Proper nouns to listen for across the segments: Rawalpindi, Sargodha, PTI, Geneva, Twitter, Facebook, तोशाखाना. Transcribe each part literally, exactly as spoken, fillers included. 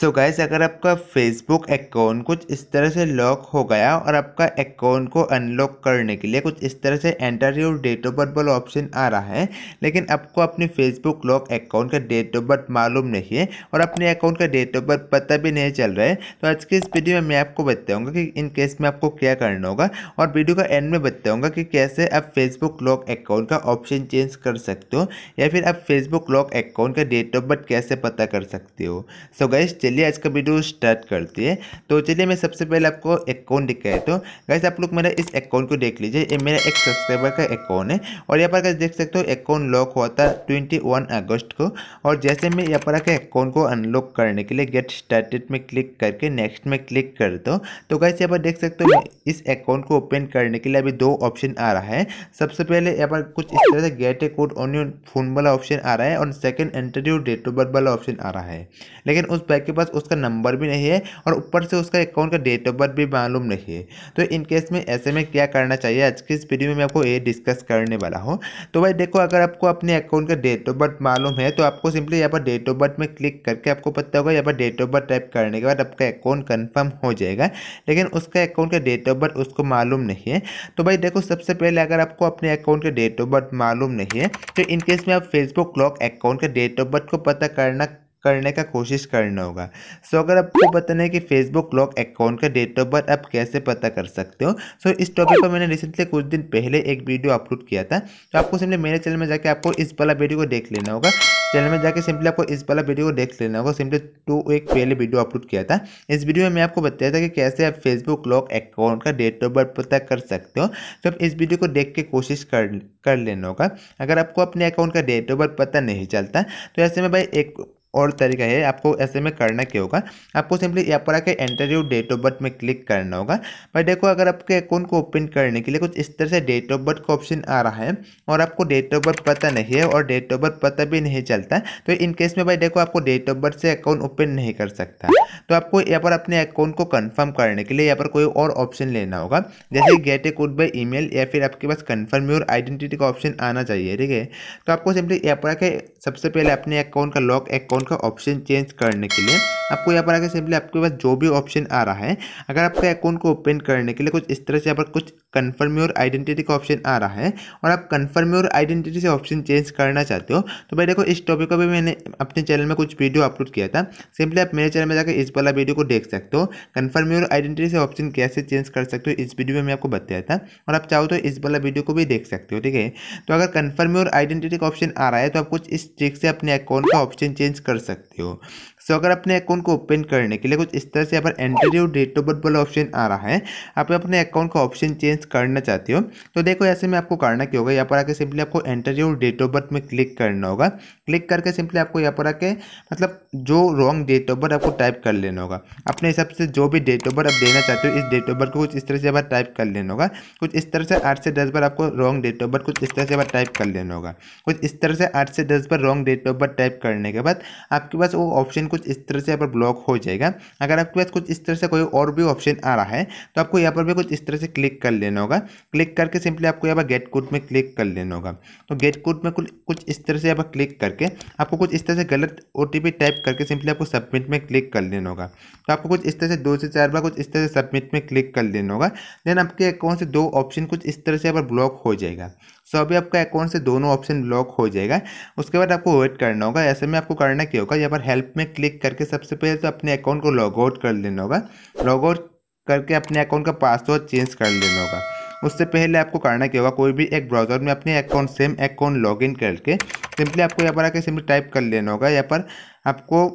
So guys, अगर आपका Facebook account कुछ इस तरह से लॉक हो गया और आपका अकाउंट को अनलॉक करने के लिए कुछ इस तरह से enter your date of birth वाला ऑप्शन आ रहा है, लेकिन आपको अपने फेसबुक लॉक अकाउंट का डेट ऑफ बर्थ मालूम नहीं है और अपने अकाउंट का डेट ऑफ बर्थ पता भी नहीं चल रहा है, तो आज के इस वीडियो में मैं आपको बताऊँगा कि इन केस में आपको क्या करना होगा और वीडियो का एंड में बताऊँगा कि कैसे आप फेसबुक लॉक अकाउंट का ऑप्शन चेंज कर सकते हो या फिर आप फेसबुक लॉक अकाउंट का डेट ऑफ बर्थ कैसे पता कर सकते हो। सो so गाइस, चलिए आज का वीडियो स्टार्ट करती है। तो चलिए मैं सबसे पहले आपको अकाउंट दिखाया, तो गाइस आप लोग मेरा इस अकाउंट को देख लीजिए, ये मेरा एक सब्सक्राइबर का अकाउंट है और यहाँ पर गाइस देख सकते हो अकाउंट लॉक हुआ था इक्कीस अगस्त को। और जैसे मैं यहाँ पर अकाउंट को अनलॉक करने के लिए गेट स्टार्टेड में क्लिक करके नेक्स्ट में क्लिक कर दो तो गाइस यहाँ पर देख सकते हो इस अकाउंट को ओपन करने के लिए अभी दो ऑप्शन आ रहा है। सबसे पहले यहाँ पर कुछ इस तरह से get a code on your phone वाला ऑप्शन आ रहा है और second enter your date of birth वाला ऑप्शन आ रहा है, लेकिन उस बैग के पास उसका नंबर भी नहीं है और ऊपर से उसका अकाउंट का डेट ऑफ बर्थ भी मालूम नहीं है। तो इन केस में ऐसे में क्या करना चाहिए, आज की इस वीडियो में मैं आपको ये डिस्कस करने वाला हूँ। तो भाई देखो, अगर आपको अपने अकाउंट का डेट ऑफ बर्थ मालूम है तो आपको सिंपली यहाँ पर डेट ऑफ बर्थ में क्लिक करके आपको पता होगा यहाँ पर डेट ऑफ बर्थ टाइप करने के बाद आपका अकाउंट कन्फर्म हो जाएगा, लेकिन उसका अकाउंट का डेट ऑफ बर्थ उसको मालूम नहीं है। तो भाई देखो, सबसे पहले अगर आपको अपने अकाउंट का डेट ऑफ बर्थ मालूम नहीं है तो इन केस में आप फेसबुक लॉक अकाउंट का डेट ऑफ बर्थ को पता करना करने का कोशिश करना होगा। सो अगर आपको पता नहीं कि फेसबुक लॉक अकाउंट का डेट ऑफ बर्थ आप कैसे पता कर सकते हो, सो इस टॉपिक पर मैंने रिसेंटली कुछ दिन पहले एक वीडियो अपलोड किया था, तो आपको सिंपली मेरे चैनल में जाके आपको इस वाला वीडियो को देख लेना होगा। चैनल में जाके सिंपली आपको इस वाला वीडियो को देख लेना होगा, सिंपली टू एक पहले वीडियो अपलोड किया था। इस वीडियो में मैं आपको बताया था कि कैसे आप फेसबुक लॉक अकाउंट का डेट ऑफ बर्थ पता कर सकते हो, तो आप इस वीडियो को देख के कोशिश कर कर लेना होगा। अगर आपको अपने अकाउंट का डेट ऑफ बर्थ पता नहीं चलता तो ऐसे में भाई एक और तरीका है, आपको ऐसे में करना क्या होगा, आपको सिंपली यहाँ पर आके enter your date of birth में क्लिक करना होगा। भाई देखो, अगर आपके अकाउंट को ओपन करने के लिए कुछ इस तरह से डेट ऑफ बर्थ का ऑप्शन आ रहा है और आपको डेट ऑफ बर्थ पता नहीं है और डेट ऑफ बर्थ पता भी नहीं चलता, तो इन केस में भाई देखो आपको डेट ऑफ बर्थ से अकाउंट ओपन नहीं कर सकता। तो आपको यहाँ पर अपने अकाउंट को कन्फर्म करने के लिए यहाँ पर कोई और ऑप्शन लेना होगा, जैसे get a code by email या फिर आपके पास कन्फर्म योर आइडेंटिटी का ऑप्शन आना चाहिए, ठीक है। तो आपको सिंपली यहाँ पर आके सबसे पहले अपने अकाउंट का लॉक अकाउंट का ऑप्शन चेंज करने के लिए आपको यहाँ पर आगे सिंपली आपके पास जो भी ऑप्शन आ रहा है, अगर आपके अकाउंट को ओपन करने के लिए कुछ इस तरह से यहाँ पर कुछ कन्फर्म योर आइडेंटिटी का ऑप्शन आ रहा है और आप कन्फर्म योर आइडेंटिटी से ऑप्शन चेंज करना चाहते हो, तो भाई देखो इस टॉपिक पर भी मैंने अपने चैनल में कुछ वीडियो अपलोड किया था, सिंपली आप मेरे चैनल में जाकर इस वाला वीडियो को देख सकते हो। कन्फर्म योर आइडेंटिटी से ऑप्शन कैसे चेंज कर सकते हो इस वीडियो में मैं आपको बताया था और आप चाहो तो इस वाला वीडियो को भी देख सकते हो, ठीक है। तो अगर कन्फर्म योर आइडेंटिटी का ऑप्शन आ रहा है तो आप कुछ इस ट्रिक से अपने अकाउंट का ऑप्शन चेंज कर सकते हो। सो so, अगर अपने अकाउंट को ओपन करने के लिए कुछ इस तरह से यहाँ पर enter your date of birth वाला ऑप्शन आ रहा है, आप अपने अकाउंट का ऑप्शन चेंज करना चाहते हो, तो देखो ऐसे में आपको करना क्या होगा, यहाँ पर आके सिंपली आपको enter your date of birth में क्लिक करना होगा। क्लिक करके सिंपली आपको यहाँ पर आके मतलब जो रॉन्ग डेट ऑफ बर्थ आपको टाइप कर लेना होगा, अपने हिसाब से जो भी डेट ऑफ बर्थ आप देना चाहते हो इस डेट ऑफ बर्थ को कुछ इस तरह से यहाँ पर टाइप कर लेना होगा। कुछ इस तरह से आठ से दस बार आपको रॉन्ग डेट ऑफ बर्थ कुछ इस तरह से यहाँ पर टाइप कर लेना होगा। कुछ इस तरह से आठ से दस बार wrong date of birth type करने के बाद आपके पास वो ऑप्शन कुछ इस तरह से यहाँ पर ब्लॉक हो जाएगा। अगर आपके पास कुछ इस तरह से कोई और भी ऑप्शन आ रहा है तो आपको यहाँ पर भी कुछ इस तरह से क्लिक कर लेना होगा। क्लिक करके सिंपली आपको यहाँ पर गेट कोड में क्लिक कर लेना होगा। तो गेट कोड में कुछ इस तरह से यहाँ पर क्लिक करके आपको कुछ इस तरह से गलत ओटीपी टाइप करके सिंपली आपको सबमिट में क्लिक कर लेना होगा। तो आपको कुछ इस तरह से दो से चार बार कुछ इस तरह से सबमिट में क्लिक कर लेना होगा। देन आपके अकाउंट से दो ऑप्शन कुछ इस तरह से यहाँ पर ब्लॉक हो जाएगा। सो अभी आपका अकाउंट से दोनों ऑप्शन ब्लॉक हो जाएगा। उसके बाद आपको वेट करना होगा। ऐसे में आपको करना क्या होगा, यहाँ पर हेल्प में क्लिक करके सबसे पहले तो अपने अकाउंट को लॉग आउट कर लेना होगा। लॉग आउट करके अपने अकाउंट का पासवर्ड चेंज कर लेना होगा। उससे पहले आपको करना क्या होगा, कोई भी एक ब्राउज़र में अपने अकाउंट सेम अकाउंट लॉगिन करके सिंपली आपको यहाँ पर आके सिंपली टाइप कर लेना होगा। यहाँ पर आपको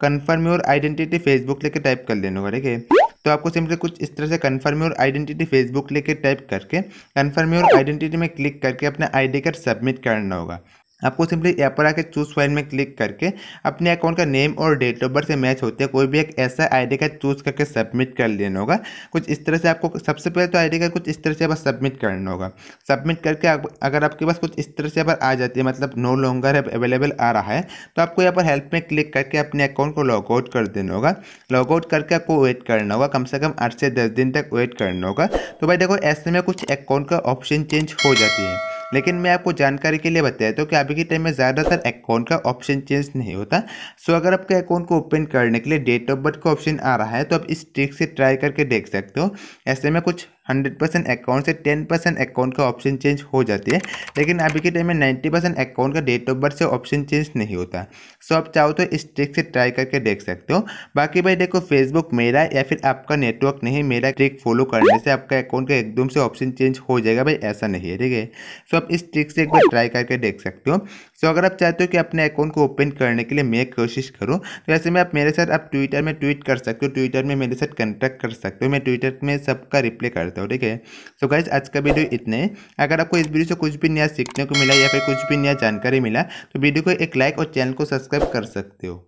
कन्फर्म योर आइडेंटिटी फेसबुक लेके टाइप कर लेना होगा, ठीक है। तो आपको सिंपली कुछ इस तरह से कन्फर्म योर आइडेंटिटी फेसबुक लेके टाइप करके कन्फर्म योर आइडेंटिटी में क्लिक करके अपना आईडी कार्ड सबमिट करना होगा। आपको सिंपली यहाँ पर आके चूज फाइल में क्लिक करके अपने अकाउंट का नेम और डेट ऑफ बर्थ से मैच होते हैं कोई भी एक ऐसा आईडी कार्ड चूज करके सबमिट कर लेना होगा। कुछ इस तरह से आपको सबसे पहले तो आईडी कार्ड कुछ इस तरह से बस सबमिट करना होगा। सबमिट करके आप, अगर आपके पास कुछ इस तरह से पर आ जाती है, मतलब नो लॉन्गर अवेलेबल आ रहा है, तो आपको यहाँ पर हेल्प में क्लिक करके अपने अकाउंट को लॉग आउट कर देना होगा। लॉग आउट करके आपको वेट करना होगा, कम से कम आठ से दस दिन तक वेट करना होगा। तो भाई देखो ऐसे में कुछ अकाउंट का ऑप्शन चेंज हो जाती है। लेकिन मैं आपको जानकारी के लिए बता देता हूँ कि अभी के टाइम में ज़्यादातर अकाउंट का ऑप्शन चेंज नहीं होता। सो अगर आपके अकाउंट को ओपन करने के लिए डेट ऑफ बर्थ का ऑप्शन आ रहा है तो आप इस ट्रिक से ट्राई करके देख सकते हो। ऐसे में कुछ हंड्रेड परसेंट अकाउंट से टेन परसेंट अकाउंट का ऑप्शन चेंज हो जाती है, लेकिन अभी के टाइम में नाइन्टी परसेंट अकाउंट का डेट ऑफ बर्थ से ऑप्शन चेंज नहीं होता। सो आप चाहो तो इस ट्रिक से ट्राई करके देख सकते हो। बाकी भाई देखो, फेसबुक मेरा या फिर आपका नेटवर्क नहीं, मेरा ट्रिक फॉलो करने से आपका अकाउंट का एकदम से ऑप्शन चेंज हो जाएगा भाई, ऐसा नहीं है, ठीक है। सो आप इस ट्रिक से एक बार ट्राई करके देख सकते हो। सो अगर आप चाहते हो कि अपने अकाउंट को ओपन करने के लिए मैं कोशिश करूँ तो ऐसे में आप मेरे साथ आप ट्विटर में ट्वीट कर सकते हो, ट्विटर में मेरे साथ कॉन्टैक्ट कर सकते हो, मैं ट्विटर में सबका रिप्लाई करता हूँ, ठीक है। सो गाइस आज का वीडियो इतना है। अगर आपको इस वीडियो से कुछ भी नया सीखने को मिला या फिर कुछ भी नया जानकारी मिला तो वीडियो को एक लाइक और चैनल को सब्सक्राइब कर सकते हो।